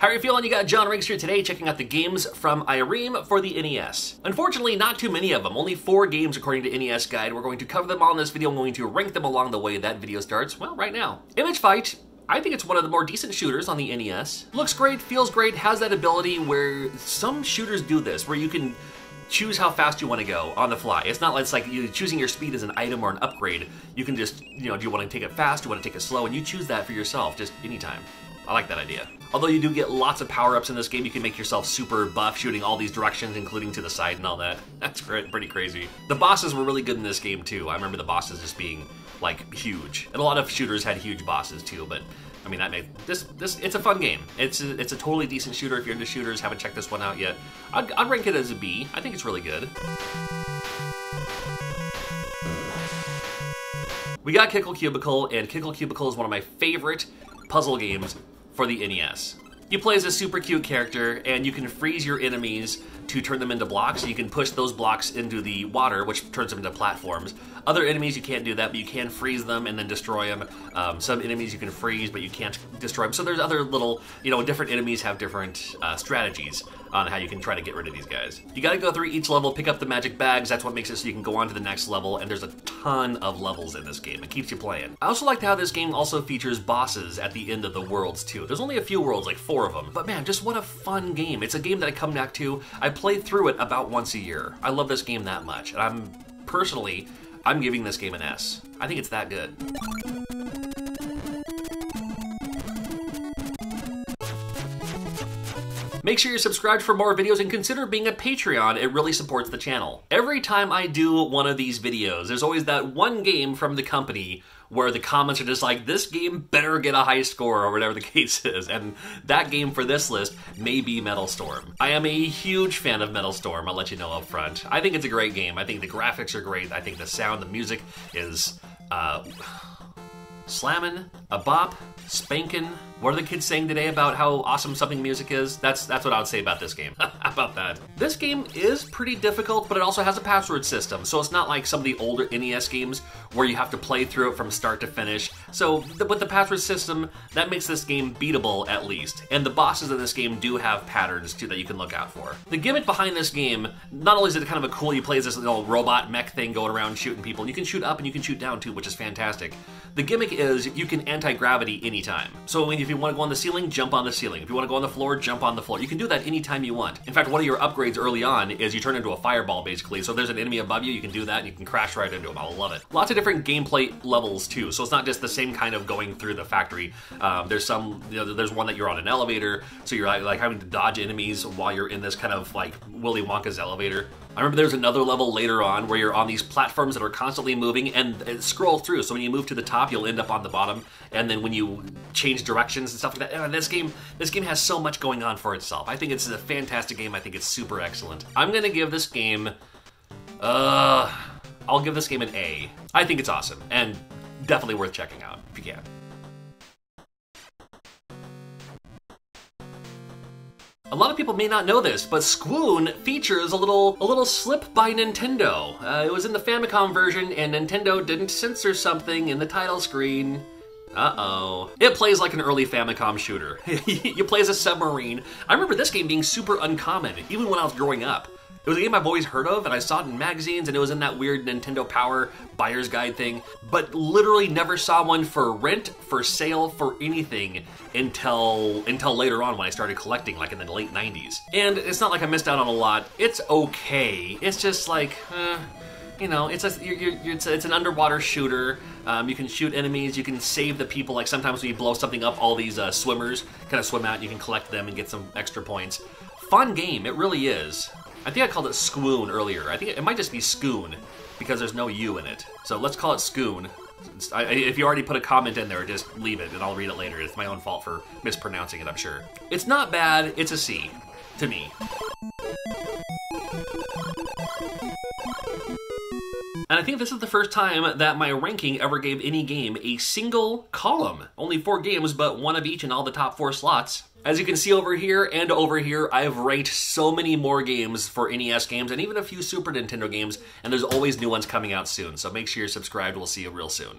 How are you feeling? You got John Riggs here today checking out the games from Irem for the NES. Unfortunately, not too many of them, only 4 games according to NES Guide. We're going to cover them all in this video. I'm going to rank them along the way that video starts, well, right now. Image Fight. I think it's one of the more decent shooters on the NES. Looks great, feels great, has that ability where some shooters do this, where you can choose how fast you want to go on the fly. It's not like it's like you choosing your speed as an item or an upgrade. You can just, you know, do you want to take it fast, do you want to take it slow, and you choose that for yourself just anytime. I like that idea. Although you do get lots of power-ups in this game, you can make yourself super buff, shooting all these directions, including to the side and all that. That's pretty crazy. The bosses were really good in this game, too. I remember the bosses just being, like, huge. And a lot of shooters had huge bosses, too, but, I mean, that made... It's a fun game. It's a totally decent shooter if you're into shooters. Haven't checked this one out yet. I'd rank it as a B. I think it's really good. We got Kickle Cubicle, and Kickle Cubicle is one of my favorite puzzle games for the NES. You play as a super cute character and you can freeze your enemies to turn them into blocks. You can push those blocks into the water, which turns them into platforms. Other enemies you can't do that, but you can freeze them and then destroy them. Some enemies you can freeze, but you can't destroy them. So there's other little, you know, different enemies have different strategies on how you can try to get rid of these guys. You gotta go through each level, pick up the magic bags. That's what makes it so you can go on to the next level, and there's a ton of levels in this game. It keeps you playing. I also liked how this game also features bosses at the end of the worlds too. There's only a few worlds, like 4 of them, but man, just what a fun game. It's a game that I come back to. I play through it about once a year. I love this game that much, and I'm giving this game an S. I think it's that good. Make sure you're subscribed for more videos and consider being a Patreon. It really supports the channel. Every time I do one of these videos, there's always that one game from the company where the comments are just like, this game better get a high score, or whatever the case is. And that game for this list may be Metal Storm. I am a huge fan of Metal Storm, I'll let you know up front. I think it's a great game. I think the graphics are great. I think the sound, the music is slammin', a bop, spankin'. What are the kids saying today about how awesome something music is? That's what I would say about this game. How about that? This game is pretty difficult, but it also has a password system, so it's not like some of the older NES games where you have to play through it from start to finish. So with the password system, that makes this game beatable at least. And the bosses in this game do have patterns too that you can look out for. The gimmick behind this game, not only is it kind of a cool, you play as this little robot mech thing going around shooting people, and you can shoot up and you can shoot down too, which is fantastic. The gimmick is you can anti-gravity anytime. So when you If you want to go on the ceiling, jump on the ceiling. If you want to go on the floor, jump on the floor. You can do that anytime you want. In fact, one of your upgrades early on is you turn into a fireball, basically. So if there's an enemy above you, you can do that, and you can crash right into them. I love it. Lots of different gameplay levels, too. So it's not just the same kind of going through the factory. There's some, you know, there's one that you're on an elevator, so you're like having to dodge enemies while you're in this kind of like Willy Wonka's elevator. I remember there's another level later on where you're on these platforms that are constantly moving and it scrolls through. So when you move to the top, you'll end up on the bottom. And then when you change directions and stuff like that, this game has so much going on for itself. I think it's a fantastic game. I think it's super excellent. I'm going to give this game, I'll give this game an A. I think it's awesome and definitely worth checking out if you can. A lot of people may not know this, but Squoon features a little slip by Nintendo. It was in the Famicom version, and Nintendo didn't censor something in the title screen. Uh-oh. It plays like an early Famicom shooter. You play as a submarine. I remember this game being super uncommon, even when I was growing up. It was a game I've always heard of, and I saw it in magazines, and it was in that weird Nintendo Power buyer's guide thing, but literally never saw one for rent, for sale, for anything until later on when I started collecting, like in the late 90s. And it's not like I missed out on a lot. It's okay. It's just like, you know, it's an underwater shooter. You can shoot enemies, you can save the people. Like sometimes when you blow something up, all these swimmers kind of swim out, and you can collect them and get some extra points. Fun game, it really is. I think I called it Squoon earlier. I think it might just be Scoon because there's no U in it. So let's call it Scoon. If you already put a comment in there, just leave it and I'll read it later. It's my own fault for mispronouncing it, I'm sure. It's not bad. It's a C to me. And I think this is the first time that my ranking ever gave any game a single column. Only 4 games, but 1 of each in all the top 4 slots. As you can see over here and over here, I've ranked so many more games for NES games and even a few Super Nintendo games, and there's always new ones coming out soon, so make sure you're subscribed. We'll see you real soon.